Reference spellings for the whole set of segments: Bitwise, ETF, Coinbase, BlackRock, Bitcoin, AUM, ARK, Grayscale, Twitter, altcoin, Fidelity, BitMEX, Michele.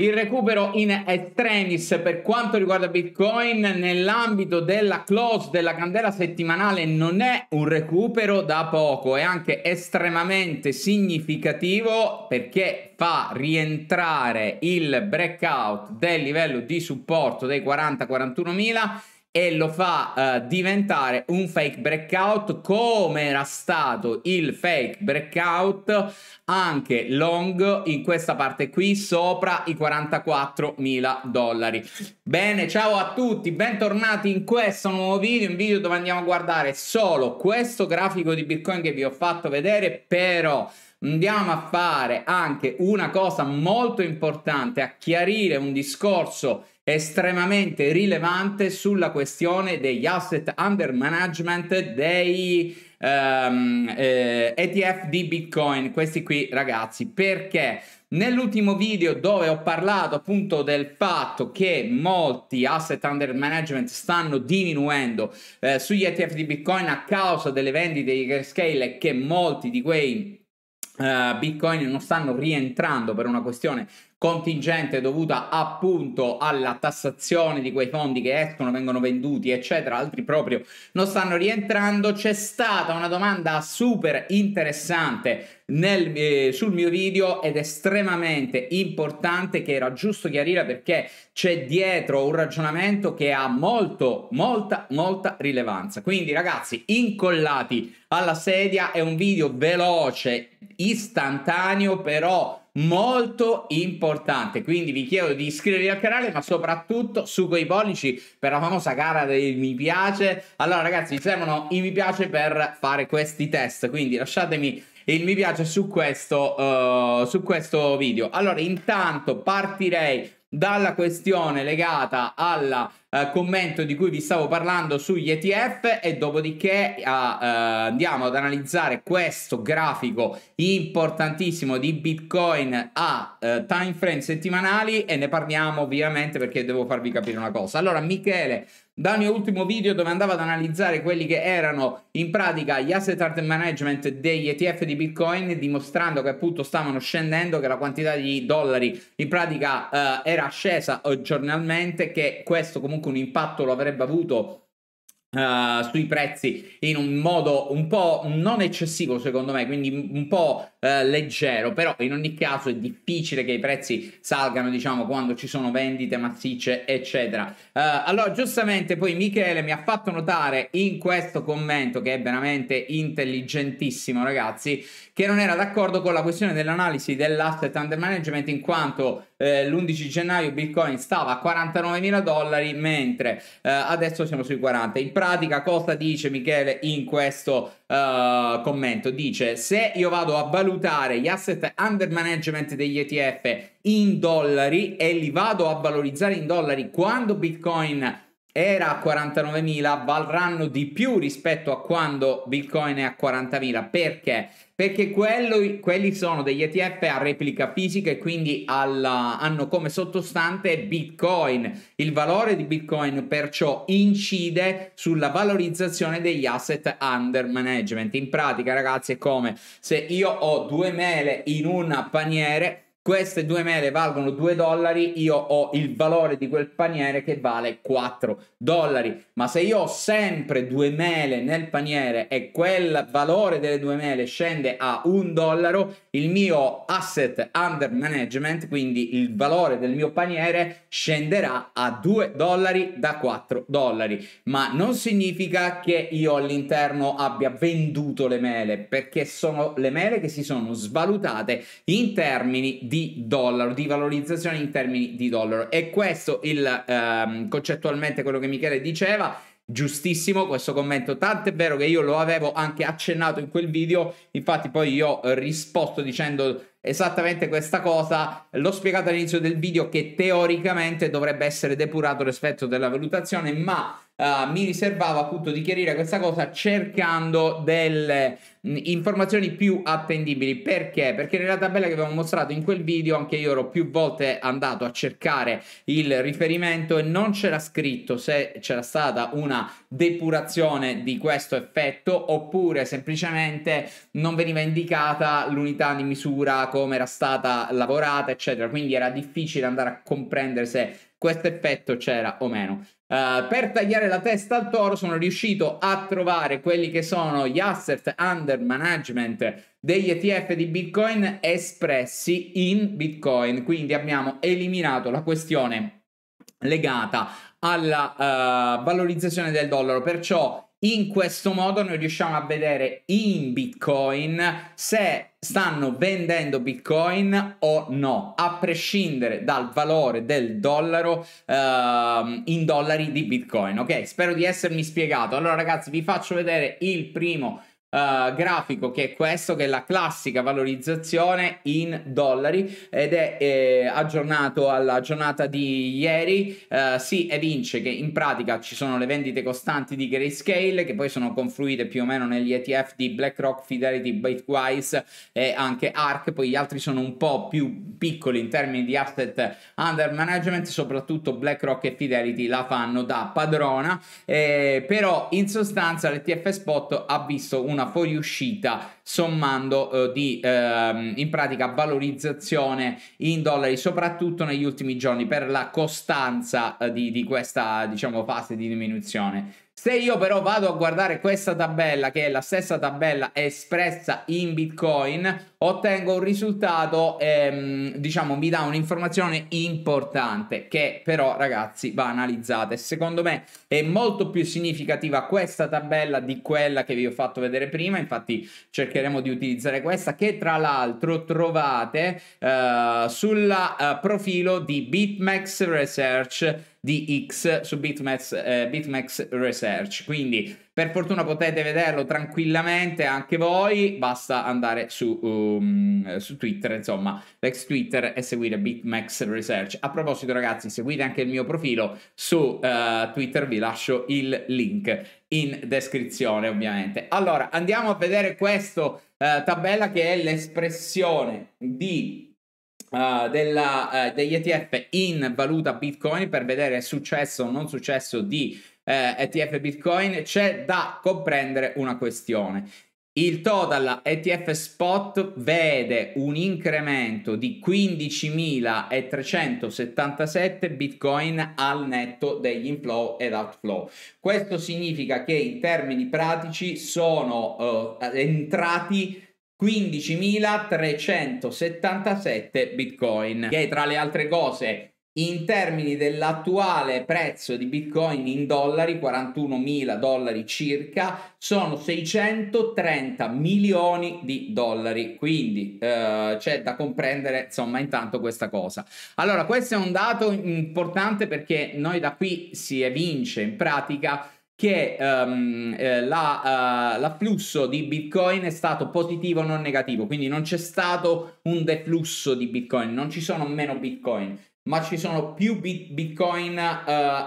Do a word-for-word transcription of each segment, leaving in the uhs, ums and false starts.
Il recupero in extremis per quanto riguarda Bitcoin nell'ambito della close della candela settimanale non è un recupero da poco, è anche estremamente significativo perché fa rientrare il breakout del livello di supporto dei quaranta quarantuno mila e lo fa eh, diventare un fake breakout, come era stato il fake breakout anche long in questa parte qui sopra i quarantaquattromila dollari. Bene, ciao a tutti, bentornati in questo nuovo video, un video dove andiamo a guardare solo questo grafico di Bitcoin che vi ho fatto vedere, però andiamo a fare anche una cosa molto importante, a chiarire un discorso estremamente rilevante sulla questione degli asset under management dei um, eh, E T F di Bitcoin, questi qui ragazzi, perché nell'ultimo video dove ho parlato appunto del fatto che molti asset under management stanno diminuendo eh, sugli E T F di Bitcoin a causa delle vendite di Grayscale, che molti di quei Uh, Bitcoin non stanno rientrando per una questione contingente dovuta appunto alla tassazione di quei fondi che escono, vengono venduti eccetera, altri proprio non stanno rientrando. C'è stata una domanda super interessante nel, eh, sul mio video ed estremamente importante, che era giusto chiarire perché c'è dietro un ragionamento che ha molto molta molta rilevanza. Quindi ragazzi, incollati alla sedia, è un video veloce, istantaneo, però molto importante, quindi vi chiedo di iscrivervi al canale, ma soprattutto su quei pollici per la famosa gara dei mi piace. Allora ragazzi, mi servono i mi piace per fare questi test, quindi lasciatemi il mi piace su questo, uh, su questo video. Allora, intanto partirei dalla questione legata al eh, commento di cui vi stavo parlando sugli E T F e dopodiché a, eh, andiamo ad analizzare questo grafico importantissimo di Bitcoin a eh, time frame settimanali e ne parliamo ovviamente, perché devo farvi capire una cosa. Allora Michele, dal mio ultimo video dove andavo ad analizzare quelli che erano in pratica gli asset under management degli E T F di Bitcoin, dimostrando che appunto stavano scendendo, che la quantità di dollari in pratica eh, era scesa giornalmente, che questo comunque un impatto lo avrebbe avuto Uh, sui prezzi in un modo un po' non eccessivo secondo me, quindi un po' uh, leggero, però in ogni caso è difficile che i prezzi salgano, diciamo, quando ci sono vendite massicce eccetera. Uh, allora giustamente poi Michele mi ha fatto notare in questo commento, che è veramente intelligentissimo ragazzi, che non era d'accordo con la questione dell'analisi dell'asset under management, in quanto eh, l'undici gennaio Bitcoin stava a quarantanovemila dollari mentre eh, adesso siamo sui quaranta. In pratica cosa dice Michele in questo uh, commento? Dice: se io vado a valutare gli asset under management degli E T F in dollari e li vado a valorizzare in dollari quando Bitcoin era a quarantanovemila, valranno di più rispetto a quando Bitcoin è a quarantamila. Perché? Perché quello, quelli sono degli E T F a replica fisica e quindi alla, hanno come sottostante Bitcoin. Il valore di Bitcoin perciò incide sulla valorizzazione degli asset under management. In pratica ragazzi è come se io ho due mele in un paniere, queste due mele valgono due dollari, io ho il valore di quel paniere che vale quattro dollari, ma se io ho sempre due mele nel paniere e quel valore delle due mele scende a un dollaro, il mio asset under management, quindi il valore del mio paniere, scenderà a due dollari da quattro dollari, ma non significa che io all'interno abbia venduto le mele, perché sono le mele che si sono svalutate in termini di di dollaro, di valorizzazione in termini di dollaro. E questo il ehm, concettualmente quello che Michele diceva, giustissimo questo commento, tant'è vero che io lo avevo anche accennato in quel video, infatti poi io ho risposto dicendo esattamente questa cosa, l'ho spiegato all'inizio del video che teoricamente dovrebbe essere depurato rispetto della valutazione, ma Uh, mi riservavo appunto di chiarire questa cosa cercando delle mh, informazioni più attendibili. Perché? Perché nella tabella che avevo mostrato in quel video anche io ero più volte andato a cercare il riferimento e non c'era scritto se c'era stata una depurazione di questo effetto oppure semplicemente non veniva indicata l'unità di misura come era stata lavorata, eccetera, quindi era difficile andare a comprendere se questo effetto c'era o meno. Uh, per tagliare la testa al toro sono riuscito a trovare quelli che sono gli asset under management degli E T F di Bitcoin espressi in Bitcoin, quindi abbiamo eliminato la questione legata alla uh, valorizzazione del dollaro, perciò in questo modo noi riusciamo a vedere in Bitcoin se stanno vendendo Bitcoin o no, a prescindere dal valore del dollaro uh, in dollari di Bitcoin. Ok, spero di essermi spiegato. Allora ragazzi, vi faccio vedere il primo Uh, grafico, che è questo, che è la classica valorizzazione in dollari ed è eh, aggiornato alla giornata di ieri. Uh, si evince che in pratica ci sono le vendite costanti di Grayscale, che poi sono confluite più o meno negli E T F di BlackRock, Fidelity, Bitwise e anche ARK. Poi gli altri sono un po' più piccoli in termini di asset under management, soprattutto BlackRock e Fidelity la fanno da padrona, eh, però in sostanza l'E T F spot ha visto una fuoriuscita sommando eh, di ehm, in pratica valorizzazione in dollari, soprattutto negli ultimi giorni, per la costanza eh, di, di questa, diciamo, fase di diminuzione. Se io però vado a guardare questa tabella, che è la stessa tabella espressa in Bitcoin, ottengo un risultato, ehm, diciamo, mi dà un'informazione importante che però, ragazzi, va analizzata. Secondo me è molto più significativa questa tabella di quella che vi ho fatto vedere prima, infatti cercheremo di utilizzare questa, che tra l'altro trovate eh, sul eh, profilo di BitMEX Research di X, su BitMEX, eh, BitMEX Research, quindi per fortuna potete vederlo tranquillamente anche voi, basta andare su, um, su Twitter, insomma, l'ex Twitter, e seguire BitMEX Research. A proposito ragazzi, seguite anche il mio profilo su uh, Twitter, vi lascio il link in descrizione ovviamente. Allora andiamo a vedere questa uh, tabella, che è l'espressione di Uh, della, uh, degli E T F in valuta Bitcoin, per vedere successo o non successo di uh, E T F Bitcoin. C'è da comprendere una questione: il total E T F spot vede un incremento di quindicimilatrecentosettantasette Bitcoin al netto degli inflow ed outflow. Questo significa che in termini pratici sono uh, entrati quindicimilatrecentosettantasette Bitcoin, che tra le altre cose, in termini dell'attuale prezzo di Bitcoin in dollari, quarantunomila dollari circa, sono seicentotrenta milioni di dollari, quindi eh, c'è da comprendere, insomma, intanto questa cosa. Allora questo è un dato importante, perché noi da qui si evince in pratica che um, eh, l'afflusso la, uh, di Bitcoin è stato positivo non negativo, quindi non c'è stato un deflusso di Bitcoin, non ci sono meno Bitcoin, ma ci sono più bit Bitcoin uh,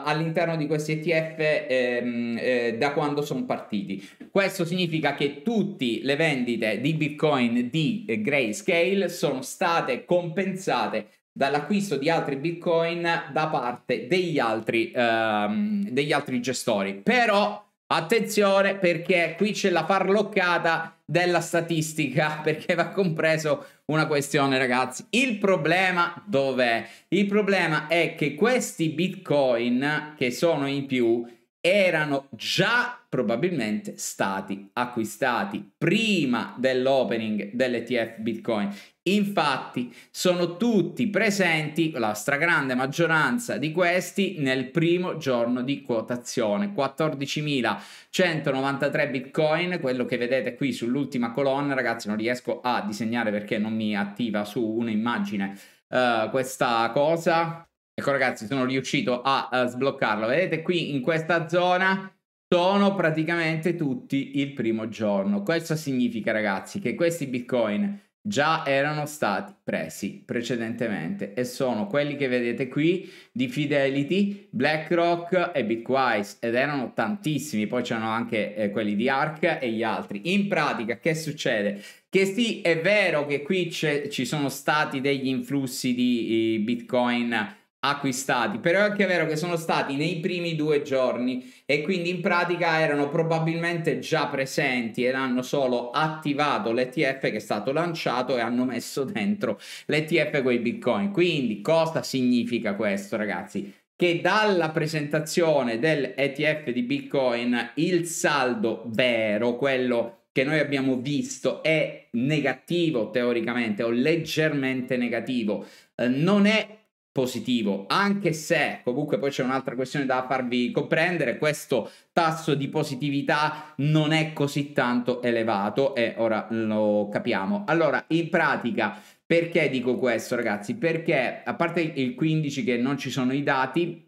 all'interno di questi E T F ehm, eh, da quando sono partiti. Questo significa che tutte le vendite di Bitcoin di eh, Grayscale sono state compensate dall'acquisto di altri Bitcoin da parte degli altri, ehm, degli altri gestori. Però attenzione, perché qui c'è la farloccata della statistica, perché va compreso una questione, ragazzi. Il problema dov'è? Il problema è che questi Bitcoin che sono in più erano già probabilmente stati acquistati prima dell'opening dell'E T F Bitcoin. Infatti sono tutti presenti, la stragrande maggioranza di questi, nel primo giorno di quotazione. quattordicimilacentonovantatré Bitcoin, quello che vedete qui sull'ultima colonna. Ragazzi, non riesco a disegnare perché non mi attiva su un'immagine uh, questa cosa. Ecco ragazzi, sono riuscito a, a sbloccarlo. Vedete qui in questa zona sono praticamente tutti il primo giorno. Questo significa ragazzi che questi Bitcoin già erano stati presi precedentemente, e sono quelli che vedete qui di Fidelity, BlackRock e Bitwise, ed erano tantissimi. Poi c'erano anche eh, quelli di ARK e gli altri. In pratica che succede? Che sì, è vero che qui ci sono stati degli influssi di eh, Bitcoin acquistati, però è anche vero che sono stati nei primi due giorni e quindi in pratica erano probabilmente già presenti ed hanno solo attivato l'E T F che è stato lanciato e hanno messo dentro l'E T F con i Bitcoin. Quindi cosa significa questo, ragazzi? Che dalla presentazione dell'E T F di Bitcoin il saldo vero, quello che noi abbiamo visto, è negativo teoricamente o leggermente negativo, eh, non è positivo, anche se comunque poi c'è un'altra questione da farvi comprendere: questo tasso di positività non è così tanto elevato e ora lo capiamo. Allora, in pratica, perché dico questo, ragazzi? Perché a parte il quindici che non ci sono i dati,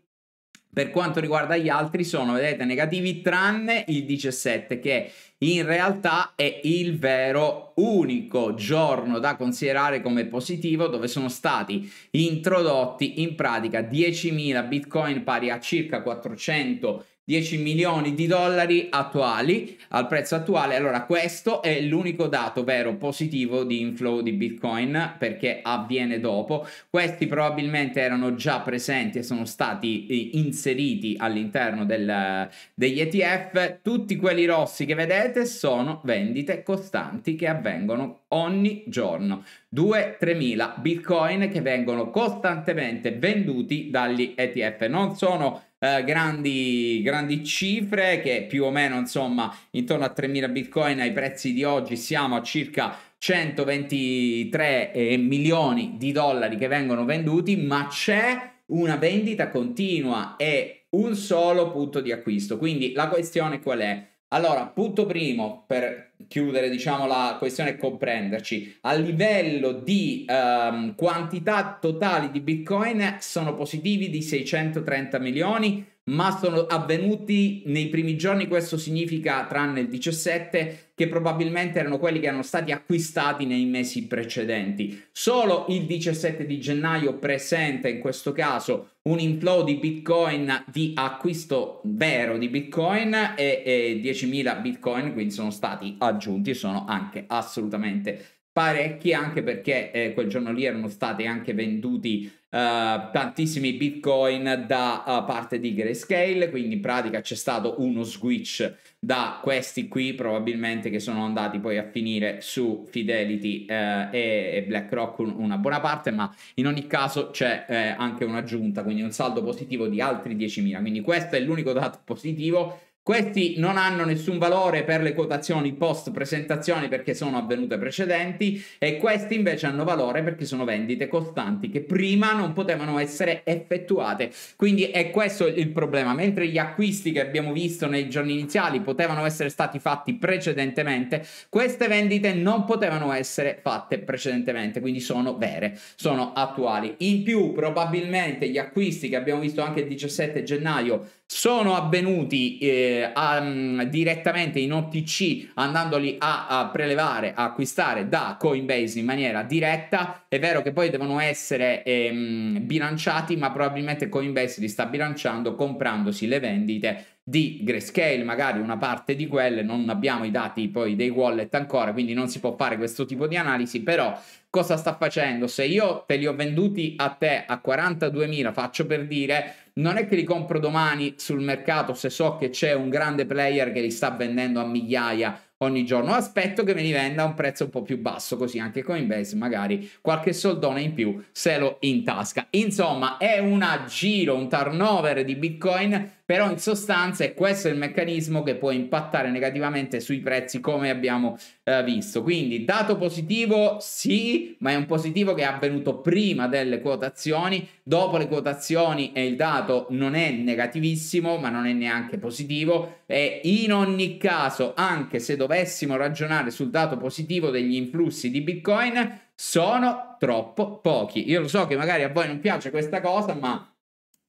per quanto riguarda gli altri sono, vedete, negativi, tranne il diciassette che in realtà è il vero unico giorno da considerare come positivo, dove sono stati introdotti in pratica diecimila bitcoin pari a circa quattrocentodieci milioni di dollari attuali, al prezzo attuale. Allora questo è l'unico dato vero positivo di inflow di bitcoin, perché avviene dopo. Questi probabilmente erano già presenti e sono stati inseriti all'interno degli E T F. Tutti quelli rossi che vedete sono vendite costanti che avvengono ogni giorno, due tremila bitcoin che vengono costantemente venduti dagli E T F. Non sono eh, grandi, grandi cifre, che più o meno, insomma, intorno a tremila bitcoin ai prezzi di oggi siamo a circa centoventitré eh, milioni di dollari che vengono venduti, ma c'è una vendita continua e un solo punto di acquisto. Quindi la questione qual è? Allora, punto primo, per chiudere, diciamo, la questione e comprenderci, a livello di ehm, quantità totali di bitcoin sono positivi di seicentotrenta milioni, ma sono avvenuti nei primi giorni. Questo significa, tranne il diciassette, che probabilmente erano quelli che erano stati acquistati nei mesi precedenti. Solo il diciassette di gennaio presenta in questo caso un inflow di bitcoin, di acquisto vero di bitcoin, e, e diecimila bitcoin quindi sono stati aggiunti, sono anche assolutamente parecchi, anche perché eh, quel giorno lì erano stati anche venduti Uh, tantissimi bitcoin da uh, parte di Grayscale, quindi in pratica c'è stato uno switch da questi qui probabilmente, che sono andati poi a finire su Fidelity uh, e, e BlackRock un, una buona parte, ma in ogni caso c'è eh, anche un'aggiunta, quindi un saldo positivo di altri diecimila. Quindi questo è l'unico dato positivo. Questi non hanno nessun valore per le quotazioni post presentazioni, perché sono avvenute precedenti, e questi invece hanno valore perché sono vendite costanti che prima non potevano essere effettuate. Quindi è questo il problema. Mentre gli acquisti che abbiamo visto nei giorni iniziali potevano essere stati fatti precedentemente, queste vendite non potevano essere fatte precedentemente, quindi sono vere, sono attuali. In più, probabilmente gli acquisti che abbiamo visto anche il diciassette gennaio sono avvenuti eh, a, um, direttamente in O T C, andandoli a, a prelevare, a acquistare da Coinbase in maniera diretta. È vero che poi devono essere ehm, bilanciati, ma probabilmente Coinbase li sta bilanciando comprandosi le vendite di Grayscale, magari una parte di quelle. Non abbiamo i dati poi dei wallet ancora, quindi non si può fare questo tipo di analisi, però cosa sta facendo? Se io te li ho venduti a te a quarantaduemila, faccio per dire, non è che li compro domani sul mercato se so che c'è un grande player che li sta vendendo a migliaia ogni giorno. Aspetto che me li venda a un prezzo un po' più basso, così anche Coinbase magari qualche soldone in più se lo intasca. Insomma, è un aggiro, un turnover di bitcoin, però in sostanza è questo il meccanismo che può impattare negativamente sui prezzi, come abbiamo eh, visto. Quindi dato positivo sì, ma è un positivo che è avvenuto prima delle quotazioni. Dopo le quotazioni e il dato non è negativissimo, ma non è neanche positivo, e in ogni caso, anche se dovessimo ragionare sul dato positivo degli influssi di bitcoin, sono troppo pochi. Io lo so che magari a voi non piace questa cosa, ma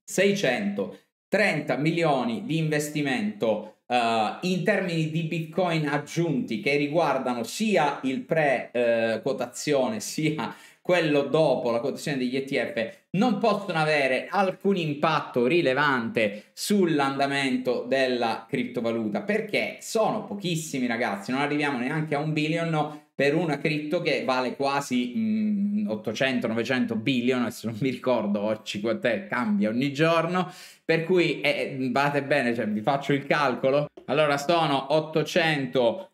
seicentotrenta milioni di investimento uh, in termini di bitcoin aggiunti, che riguardano sia il pre-quotazione uh, sia quello dopo la quotazione degli E T F, non possono avere alcun impatto rilevante sull'andamento della criptovaluta, perché sono pochissimi, ragazzi. Non arriviamo neanche a un billion per una cripto che vale quasi ottocento novecento billion, adesso non mi ricordo quant'è, cambia ogni giorno, per cui eh, vate bene, cioè, vi faccio il calcolo, allora sono ottocento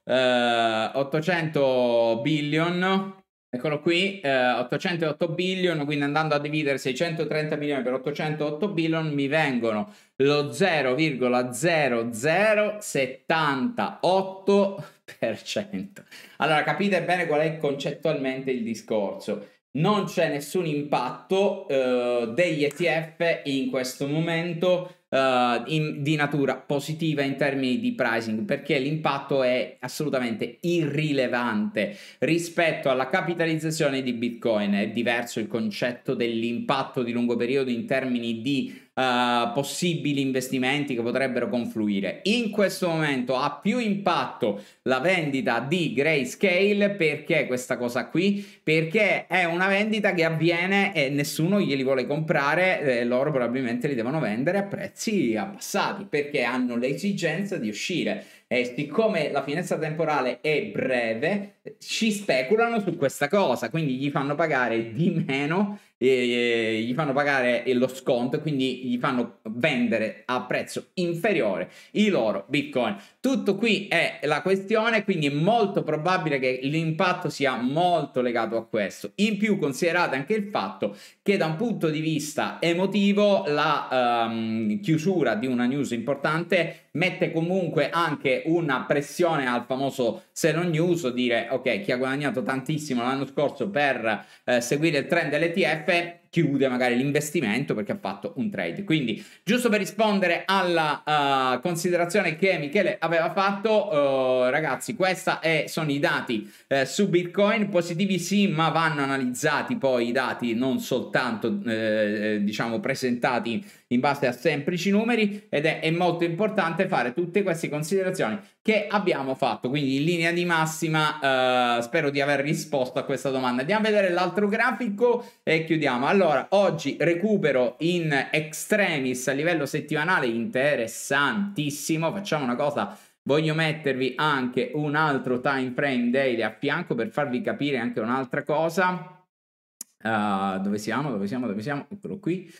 billion, eccolo qui, eh, ottocento otto billion, quindi andando a dividere seicentotrenta milioni per ottocento otto billion mi vengono lo zero virgola zero zero settantotto per cento. Allora capite bene qual è concettualmente il discorso. Non c'è nessun impatto eh, degli E T F in questo momento eh, in, di natura positiva in termini di pricing, perché l'impatto è assolutamente irrilevante rispetto alla capitalizzazione di Bitcoin. È diverso il concetto dell'impatto di lungo periodo in termini di Uh, possibili investimenti che potrebbero confluire. In questo momento ha più impatto la vendita di Grayscale. Perché questa cosa qui? Perché è una vendita che avviene e nessuno glieli vuole comprare, eh, loro probabilmente li devono vendere a prezzi abbassati perché hanno l'esigenza di uscire, e siccome la finestra temporale è breve ci speculano su questa cosa, quindi gli fanno pagare di meno, eh, gli fanno pagare lo sconto, quindi gli fanno vendere a prezzo inferiore i loro Bitcoin. Tutto qui è la questione, quindi è molto probabile che l'impatto sia molto legato a questo. In più considerate anche il fatto che da un punto di vista emotivo la um, chiusura di una news importante mette comunque anche una pressione al famoso sell on news, dire ok, chi ha guadagnato tantissimo l'anno scorso per eh, seguire il trend dell'E T F chiude magari l'investimento perché ha fatto un trade. Quindi giusto per rispondere alla uh, considerazione che Michele aveva fatto, uh, ragazzi, questi sono i dati uh, su Bitcoin, positivi sì, ma vanno analizzati poi i dati, non soltanto uh, diciamo presentati in base a semplici numeri, ed è, è molto importante fare tutte queste considerazioni che abbiamo fatto. Quindi in linea di massima uh, spero di aver risposto a questa domanda. Andiamo a vedere l'altro grafico e chiudiamo. Allora, Allora, oggi recupero in extremis a livello settimanale interessantissimo. Facciamo una cosa, voglio mettervi anche un altro time frame daily a fianco per farvi capire anche un'altra cosa. Uh, dove siamo? Dove siamo? Dove siamo? Eccolo qui.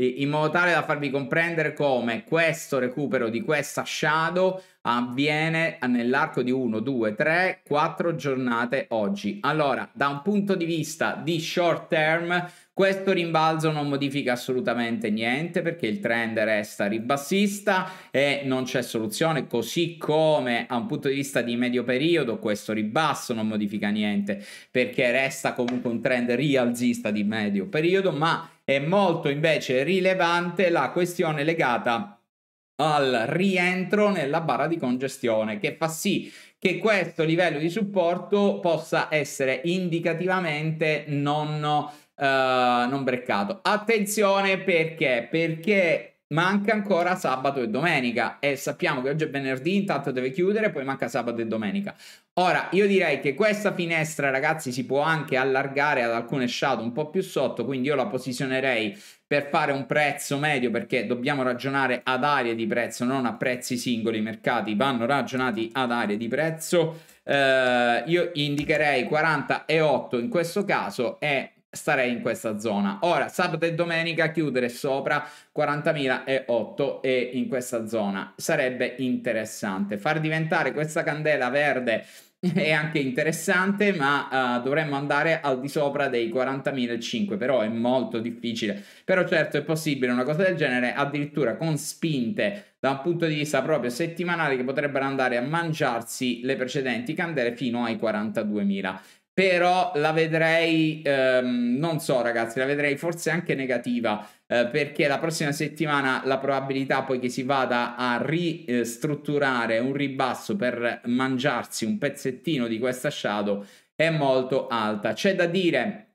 In modo tale da farvi comprendere come questo recupero di questa shadow avviene nell'arco di uno, due, tre, quattro giornate oggi. Allora, da un punto di vista di short term, questo rimbalzo non modifica assolutamente niente perché il trend resta ribassista e non c'è soluzione, così come a un punto di vista di medio periodo questo ribasso non modifica niente perché resta comunque un trend rialzista di medio periodo, ma è molto invece rilevante la questione legata al rientro nella barra di congestione che fa sì che questo livello di supporto possa essere indicativamente non, uh, non breccato. Attenzione perché? Perché manca ancora sabato e domenica e sappiamo che oggi è venerdì, intanto deve chiudere, poi manca sabato e domenica. Ora io direi che questa finestra, ragazzi, si può anche allargare ad alcune shadow un po' più sotto, quindi io la posizionerei per fare un prezzo medio, perché dobbiamo ragionare ad aree di prezzo, non a prezzi singoli, i mercati vanno ragionati ad aree di prezzo. Eh, io indicherei quaranta e otto in questo caso e starei in questa zona. Ora sabato e domenica chiudere sopra quarantamila e otto e in questa zona sarebbe interessante. Far diventare questa candela verde è anche interessante, ma uh, dovremmo andare al di sopra dei quarantamila e cinque, però è molto difficile. Però certo è possibile una cosa del genere, addirittura con spinte da un punto di vista proprio settimanale che potrebbero andare a mangiarsi le precedenti candele fino ai quarantaduemila. Però la vedrei, ehm, non so ragazzi, la vedrei forse anche negativa, eh, perché la prossima settimana la probabilità poi che si vada a ristrutturare un ribasso per mangiarsi un pezzettino di questa shadow è molto alta. C'è da dire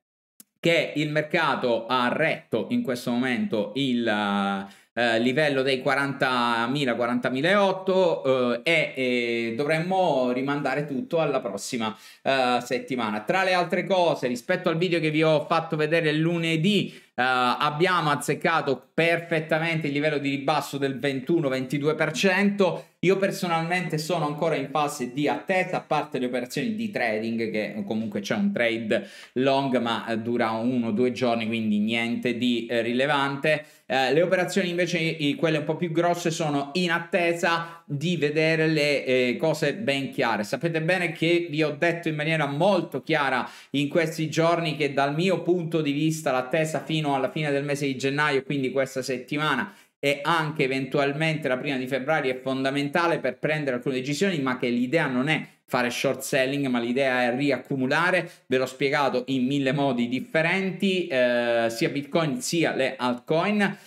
che il mercato ha retto in questo momento il... eh, livello dei quarantamila quarantamila e otto eh, e, e dovremmo rimandare tutto alla prossima eh, settimana. Tra le altre cose, rispetto al video che vi ho fatto vedere lunedì, Uh, abbiamo azzeccato perfettamente il livello di ribasso del ventuno ventidue per cento. Io personalmente sono ancora in fase di attesa, a parte le operazioni di trading, che comunque c'è un trade long ma dura uno o due giorni, quindi niente di eh, rilevante. Eh, le operazioni invece, quelle un po' più grosse, sono in attesa di vedere le eh, cose ben chiare. Sapete bene che vi ho detto in maniera molto chiara in questi giorni che dal mio punto di vista l'attesa fino alla fine del mese di gennaio, quindi questa settimana e anche eventualmente la prima di febbraio, è fondamentale per prendere alcune decisioni, ma che l'idea non è fare short selling, ma l'idea è riaccumulare. Ve l'ho spiegato in mille modi differenti, eh, sia Bitcoin sia le altcoin, eh,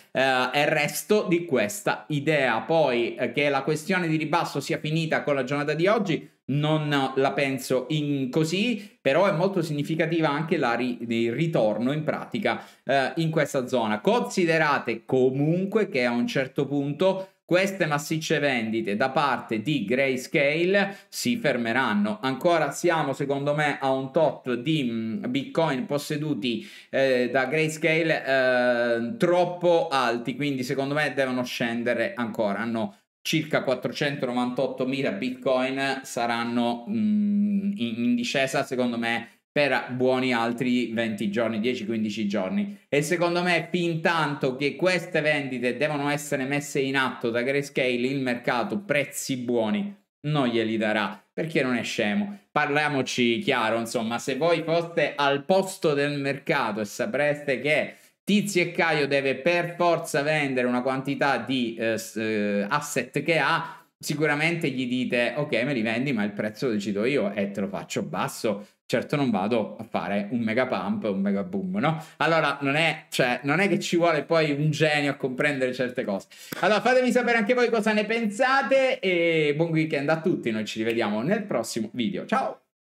e il resto di questa idea. Poi eh, che la questione di ribasso sia finita con la giornata di oggi non la penso in così, però è molto significativa anche la ri- il ritorno in pratica eh, in questa zona. Considerate comunque che a un certo punto queste massicce vendite da parte di Grayscale si fermeranno. Ancora siamo, secondo me, a un tot di Bitcoin posseduti eh, da Grayscale eh, troppo alti, quindi secondo me devono scendere ancora. Hanno circa quattrocentonovantottomila Bitcoin, saranno mh, in discesa, secondo me, per buoni altri venti giorni, dieci quindici giorni, e secondo me fin tanto che queste vendite devono essere messe in atto da Grayscale, il mercato prezzi buoni non glieli darà, perché non è scemo. Parliamoci chiaro, insomma, se voi foste al posto del mercato e sapreste che Tizio e Caio deve per forza vendere una quantità di eh, asset che ha, sicuramente gli dite ok, me li vendi ma il prezzo lo decido io e te lo faccio basso. Certo non vado a fare un mega pump, un mega boom, no? Allora non è, cioè, non è che ci vuole poi un genio a comprendere certe cose. Allora fatemi sapere anche voi cosa ne pensate e buon weekend a tutti, noi ci rivediamo nel prossimo video, ciao!